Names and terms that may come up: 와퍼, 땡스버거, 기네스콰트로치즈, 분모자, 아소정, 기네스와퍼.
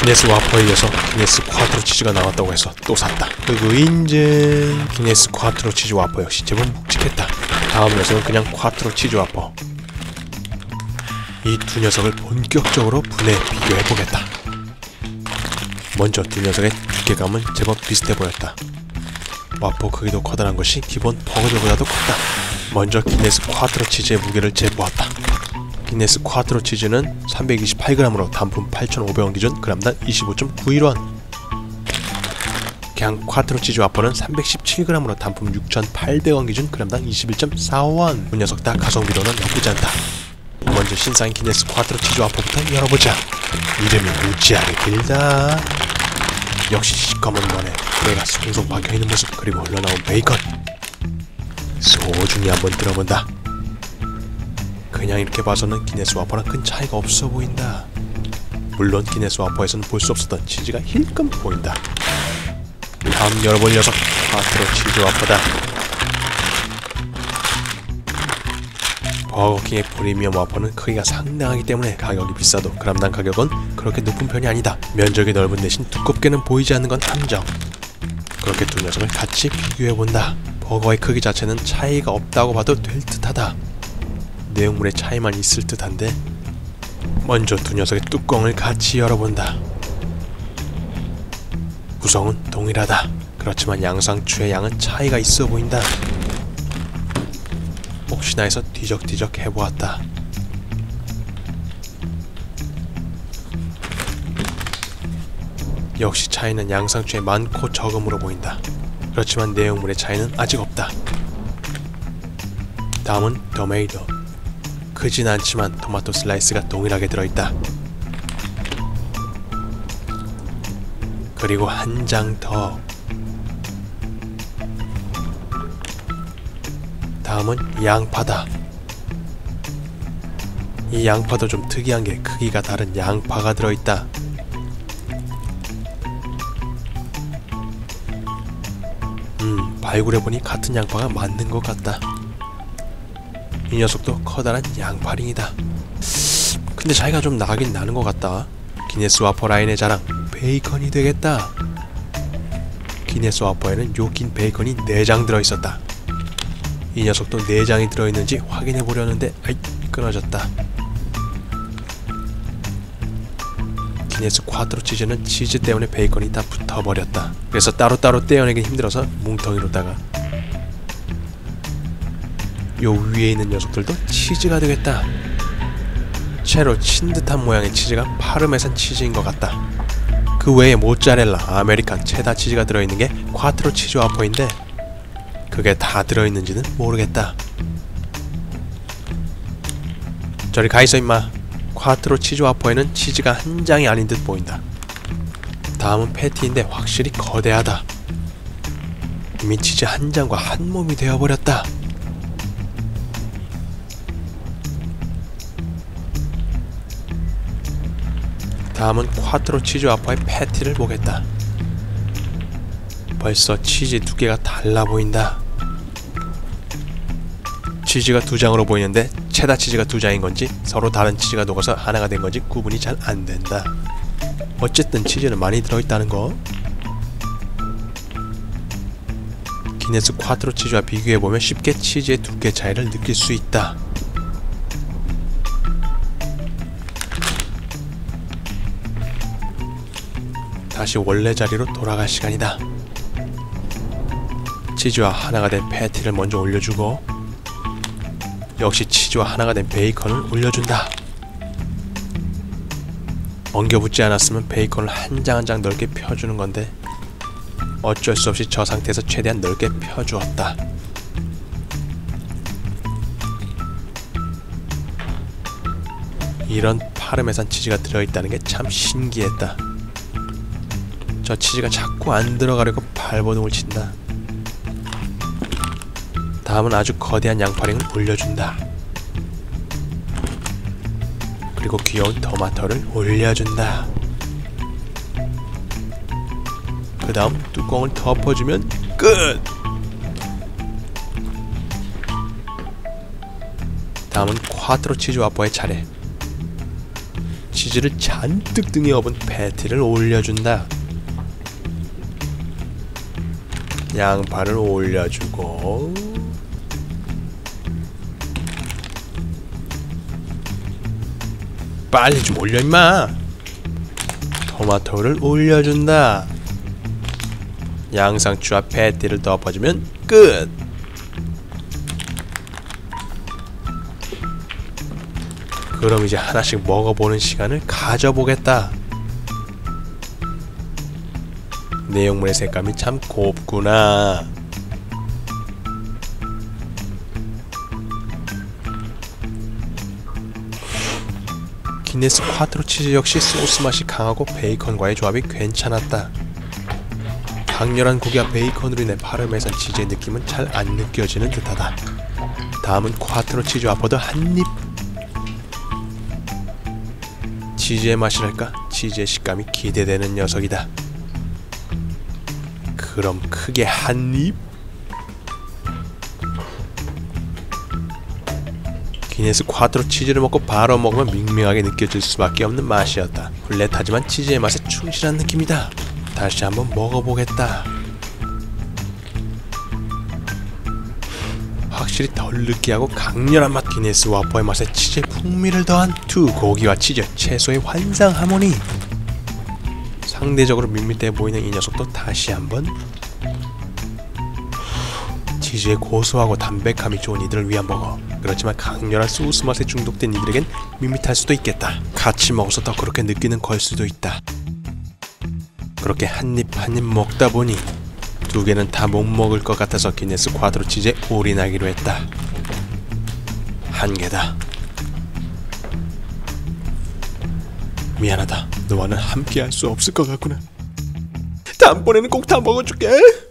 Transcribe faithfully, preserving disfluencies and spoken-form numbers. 기네스와퍼에 이어서 기네스콰트로치즈가 나왔다고 해서 또 샀다. 그리고 인제 기네스콰트로치즈 와퍼 역시 제법 묵직했다. 다음 녀석은 그냥 콰트로치즈 와퍼. 이 두 녀석을 본격적으로 분해 비교해보겠다. 먼저 두 녀석의 두께감은 제법 비슷해 보였다. 와퍼 크기도 커다란 것이 기본 버거들보다도 컸다. 먼저 기네스콰트로치즈의 무게를 재보았다. 기네스콰트로치즈는 삼백이십팔 그램으로 단품 팔천오백 원 기준 그램당 이십오 점 구일 원. 양 콰트로치즈 와퍼는 삼백십칠 그램으로 단품 육천팔백 원 기준 그램당 이십일 점 사오 원. 두 녀석 다 가성비로는 나쁘지 않다. 먼저 신상 기네스콰트로치즈 와퍼부터 열어보자. 이름이 무지하게 길다. 역시 시커먼 면에 뼈가 송송 박혀있는 모습, 그리고 흘러나온 베이컨. 소중히 한번 들어본다. 그냥 이렇게 봐서는 기네스 와퍼랑 큰 차이가 없어 보인다. 물론 기네스 와퍼에서는 볼 수 없었던 치즈가 힐끔 보인다. 다음 열어볼 녀석, 콰트로치즈 와퍼다. 버거킹의 프리미엄 와퍼는 크기가 상당하기 때문에 가격이 비싸도 그램당 가격은 그렇게 높은 편이 아니다. 면적이 넓은 대신 두껍게는 보이지 않는 건 함정. 그렇게 두 녀석을 같이 비교해본다. 버거의 크기 자체는 차이가 없다고 봐도 될 듯하다. 내용물의 차이만 있을 듯한데, 먼저 두 녀석의 뚜껑을 같이 열어본다. 구성은 동일하다. 그렇지만 양상추의 양은 차이가 있어 보인다. 혹시나 해서 뒤적뒤적 해보았다. 역시 차이는 양상추의 많고 적음으로 보인다. 그렇지만 내용물의 차이는 아직 없다. 다음은 토마토. 크진 않지만 토마토 슬라이스가 동일하게 들어있다. 그리고 한 장 더. 다음은 양파다. 이 양파도 좀 특이한 게 크기가 다른 양파가 들어있다. 음, 발굴해보니 같은 양파가 맞는 것 같다. 이 녀석도 커다란 양파링이다. 근데 차이가 좀 나긴 나는 것 같다. 기네스 와퍼 라인의 자랑, 베이컨이 되겠다. 기네스 와퍼에는 요 긴 베이컨이 네 장 들어있었다. 이 녀석도 네 장이 들어있는지 확인해보려는데 아이, 끊어졌다. 기네스 콰트로치즈는 치즈 때문에 베이컨이 다 붙어버렸다. 그래서 따로따로 떼어내긴 힘들어서 뭉텅이로다가. 요 위에 있는 녀석들도 치즈가 되겠다. 채로 친 듯한 모양의 치즈가 파르메산 치즈인 것 같다. 그 외에 모짜렐라, 아메리칸, 체다 치즈가 들어있는 게 콰트로치즈 와퍼인데 그게 다 들어있는지는 모르겠다. 저리 가있어 임마. 콰트로치즈 와퍼에는 치즈가 한 장이 아닌 듯 보인다. 다음은 패티인데 확실히 거대하다. 이미 치즈 한 장과 한 몸이 되어버렸다. 다음은 콰트로치즈 와퍼의 패티를 보겠다. 벌써 치즈 두께가 달라 보인다. 치즈가 두 장으로 보이는데 체다 치즈가 두 장인 건지 서로 다른 치즈가 녹아서 하나가 된 건지 구분이 잘 안 된다. 어쨌든 치즈는 많이 들어있다는 거. 기네스 콰트로치즈와 비교해보면 쉽게 치즈의 두께 차이를 느낄 수 있다. 다시 원래 자리로 돌아갈 시간이다. 치즈와 하나가 된 패티를 먼저 올려주고, 역시 치즈와 하나가 된 베이컨을 올려준다. 엉겨붙지 않았으면 베이컨을 한 장 한 장 넓게 펴주는 건데 어쩔 수 없이 저 상태에서 최대한 넓게 펴주었다. 이런 파르메산 치즈가 들어있다는 게 참 신기했다. 저 치즈가 자꾸 안 들어가려고 발버둥을 친다. 다음은 아주 거대한 양파링을 올려준다. 그리고 귀여운 토마토를 올려준다. 그 다음 뚜껑을 덮어주면 끝! 다음은 콰트로치즈 와퍼의 차례. 치즈를 잔뜩 등에 업은 패티를 올려준다. 양파를 올려주고 빨리 좀 올려 임마. 토마토를 올려준다. 양상추와 패티를 덮어주면 끝. 그럼 이제 하나씩 먹어보는 시간을 가져보겠다. 내용물의 색감이 참 곱구나. 기네스콰트로치즈 역시 소스 맛이 강하고 베이컨과의 조합이 괜찮았다. 강렬한 고기와 베이컨으로 인해 파르메산 치즈의 느낌은 잘 안 느껴지는 듯하다. 다음은 콰트로치즈 와퍼도 한입. 치즈의 맛이랄까? 치즈의 식감이 기대되는 녀석이다. 그럼 크게 한입. 기네스콰트로 치즈를 먹고 바로 먹으면 밍밍하게 느껴질 수밖에 없는 맛이었다. 훌렛하지만 치즈의 맛에 충실한 느낌이다. 다시 한번 먹어보겠다. 확실히 덜 느끼하고 강렬한 맛. 기네스와퍼의 맛에 치즈의 풍미를 더한 두 고기와 치즈, 채소의 환상 하모니. 상대적으로 밋밋해 보이는 이 녀석도 다시 한번. 치즈의 고소하고 담백함이 좋은 이들을 위한 버거. 그렇지만 강렬한 소스 맛에 중독된 이들에겐 밋밋할 수도 있겠다. 같이 먹어서 더 그렇게 느끼는 걸 수도 있다. 그렇게 한입 한입 먹다 보니 두 개는 다 못 먹을 것 같아서 기네스콰트로 치즈에 올인하기로 했다. 한 개다. 미안하다. 너와는 함께할 수 없을 것 같구나. 다음번에는 꼭 다 먹어줄게.